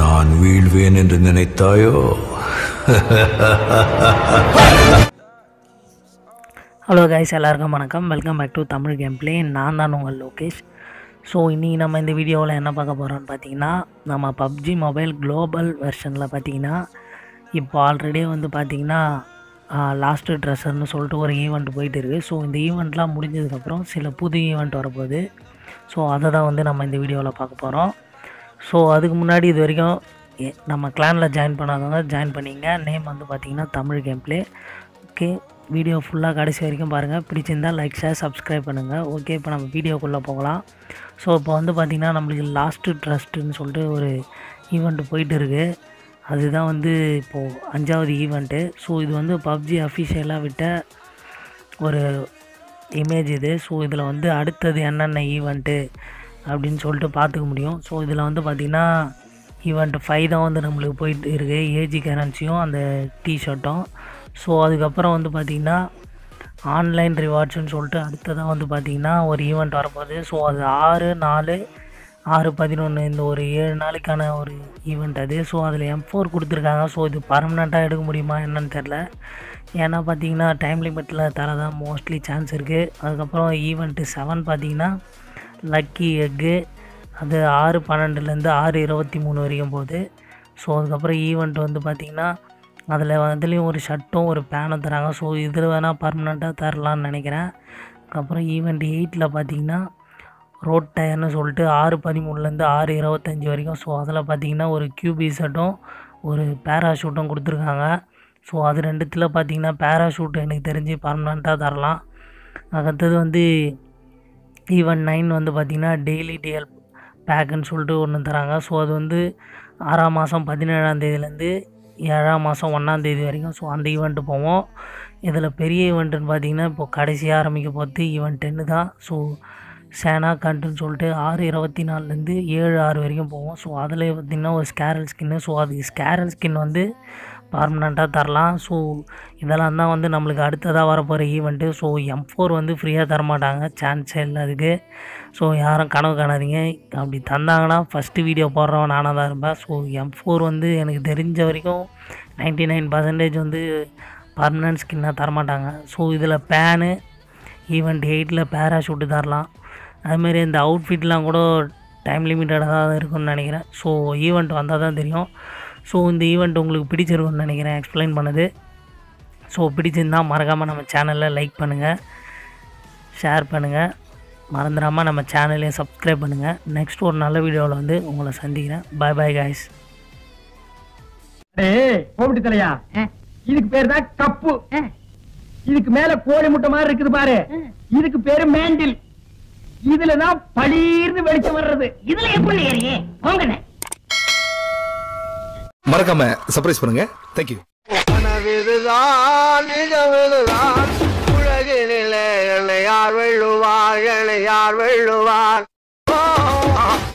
நான் வீழ்வேன் என்று நினைத்தாயோ? ஹலோ கைஸ், எல்லாருக்கும் வணக்கம். Welcome back to Tamil gameplay. நான் தான் உங்கள் லோகேஷ். ஸோ இன்றைக்கி நம்ம இந்த வீடியோவில் என்ன பார்க்க போகிறோம்னு பார்த்தீங்கன்னா, நம்ம பப்ஜி மொபைல் குளோபல் வெர்ஷனில் பார்த்தீங்கன்னா இப்போ ஆல்ரெடி வந்து பார்த்திங்கன்னா லாஸ்ட்டு ட்ரெஸ்ஸர்னு சொல்லிட்டு ஒரு ஈவெண்ட் போயிட்டு இருக்குது. ஸோ இந்த ஈவெண்ட்லாம் முடிஞ்சதுக்கப்புறம் சில புது ஈவெண்ட் வரப்போகுது. ஸோ அதை தான் வந்து நம்ம இந்த வீடியோவில் பார்க்க போகிறோம். ஸோ அதுக்கு முன்னாடி இது வரைக்கும் நம்ம கிளானில் ஜாயின் பண்ணாதவங்க ஜாயின் பண்ணிங்க. நேம் வந்து பார்த்திங்கன்னா தமிழ் கேம்ப்ளே. ஓகே, வீடியோ ஃபுல்லாக கடைசி வரைக்கும் பாருங்கள். பிடிச்சிருந்தால் லைக், ஷேர், சப்ஸ்கிரைப் பண்ணுங்கள். ஓகே, இப்போ நம்ம வீடியோக்குள்ளே போகலாம். ஸோ இப்போ வந்து பார்த்திங்கன்னா நம்மளுக்கு லாஸ்ட்டு ட்ரஸ்ட்டுன்னு சொல்லிட்டு ஒரு ஈவெண்ட் போயிட்டு இருக்குது. அதுதான் வந்து இப்போது 5வது ஈவெண்ட்டு. ஸோ இது வந்து பப்ஜி அஃபிஷியலாக விட்ட ஒரு இமேஜ் இது. ஸோ இதில் வந்து அடுத்தது என்னென்ன ஈவெண்ட்டு அப்படின்னு சொல்லிட்டு பார்த்துக்க முடியும். ஸோ இதில் வந்து பார்த்திங்கன்னா ஈவெண்ட் 5 தான் வந்து நம்மளுக்கு போயிட்டு இருக்குது. ஏஜி கரன்சியும் அந்த டிஷர்ட்டும். ஸோ அதுக்கப்புறம் வந்து பார்த்திங்கன்னா ஆன்லைன் ரிவார்ட்ஸ்ன்னு சொல்லிட்டு அடுத்ததான் வந்து பார்த்திங்கன்னா ஒரு ஈவெண்ட் வரப்போகுது. ஸோ அது 6/4/6/11 இந்த ஒரு 7 நாளைக்கான ஒரு ஈவெண்ட் அது. ஸோ அதில் M4 கொடுத்துருக்காங்க. ஸோ இது பர்மனெண்ட்டாக எடுக்க முடியுமா என்னன்னு தெரில. ஏன்னா பார்த்திங்கன்னா டைம் லிமிட்டில் தரதான் மோஸ்ட்லி சான்ஸ் இருக்குது. அதுக்கப்புறம் ஈவெண்ட் 7 பார்த்திங்கன்னா லக்கி எக்கு, அது 6/12லேருந்து 6/23 வரைக்கும் போகுது. ஸோ அதுக்கப்புறம் ஈவெண்ட் வந்து பார்த்திங்கன்னா அதுலேயும் ஒரு ஷர்ட்டும் ஒரு பேனும் தராங்க. ஸோ இதில் வேணால் பர்மனெண்ட்டாக தரலான்னு நினைக்கிறேன். அதுக்கப்புறம் ஈவெண்ட் 8 பார்த்திங்கன்னா ரோட் டயர்னு சொல்லிட்டு 6/13லேருந்து 6/25 வரைக்கும். ஸோ அதில் பார்த்திங்கன்னா ஒரு கியூபி ஷர்ட்டும் ஒரு பேராஷூட்டும் கொடுத்துருக்காங்க. ஸோ அது 2த்தில் பார்த்திங்கன்னா பேராஷூட் எனக்கு தெரிஞ்சு பர்மனெண்ட்டாக தரலாம். அடுத்தது வந்து ஈவெண்ட் 9 வந்து பார்த்திங்கன்னா டெய்லி டிஎல் பேக்குன்னு சொல்லிட்டு ஒன்று தராங்க. ஸோ அது வந்து 6ஆம் மாதம் 17லேருந்து 7ஆம் மாதம் 1ஆம் தேதி வரைக்கும். ஸோ அந்த ஈவெண்ட்டு போவோம். இதில் பெரிய ஈவெண்ட்டுன்னு பார்த்திங்கன்னா இப்போ கடைசியாக ஆரம்பிக்க போகிறது ஈவெண்ட் 10 தான். ஸோ சேனா கண்ட்டுன்னு சொல்லிட்டு 6/24லேருந்து 7/6 வரைக்கும் போவோம். ஸோ அதில் பார்த்திங்கன்னா ஒரு ஸ்கேரல் ஸ்கின்னு. ஸோ அது ஸ்கேரல் ஸ்கின் வந்து பர்மனெண்ட்டாக தரலாம். ஸோ இதெல்லாம் தான் வந்து நம்மளுக்கு அடுத்ததாக வரப்போகிற ஈவெண்ட்டு. ஸோ M4 வந்து ஃப்ரீயாக தரமாட்டாங்க, சான்ஸே இல்லை அதுக்கு. ஸோ யாரும் கனவு காணாதீங்க. அப்படி தந்தாங்கன்னா ஃபஸ்ட்டு வீடியோ போடுறவன் நானாக தான் இருப்பேன். ஸோ M4 வந்து எனக்கு தெரிஞ்ச வரைக்கும் 99% வந்து பர்மனெண்ட் ஸ்கின்னாக தரமாட்டாங்க. ஸோ இதில் பேனு ஈவெண்ட் 8 பேராஷூட்டு தரலாம். அதுமாரி இந்த அவுட்ஃபிட்லாம் கூட டைம் லிமிட்டடாக தான் இருக்குன்னு நினைக்கிறேன். ஸோ ஈவெண்ட் வந்தால் தான் தெரியும். ஸோ இந்த ஈவெண்ட் உங்களுக்கு பிடிச்சிருக்குன்னு நினைக்கிறேன் எக்ஸ்பிளைன் பண்ணது. ஸோ பிடிச்சிருந்தால் மறக்காமல் நம்ம சேனலில் லைக் பண்ணுங்கள், ஷேர் பண்ணுங்கள், மறந்துடாமல் நம்ம சேனலையும் சப்ஸ்கிரைப் பண்ணுங்கள். நெக்ஸ்ட் ஒரு நல்ல வீடியோவில் வந்து உங்களை சந்திக்கிறேன். By by guys. கோபடி தலையா, இதுக்கு பேர் தான் கப்பு. இதுக்கு மேல கோழி முட்டை மாதிரி இருக்குது பாரு, இதுக்கு பேரு மேண்டில். இதுலதான் பளீர்னு வெளிச்சம் வர்றது. இதுல எப்படி ஏறியே போங்கண்ணே. மறக்காம சர்ப்ரைஸ் பண்ணுங்க. தேங்க்யூ. உலகிலே யார் வெள்ளுவார், யார் வெள்ளுவார்.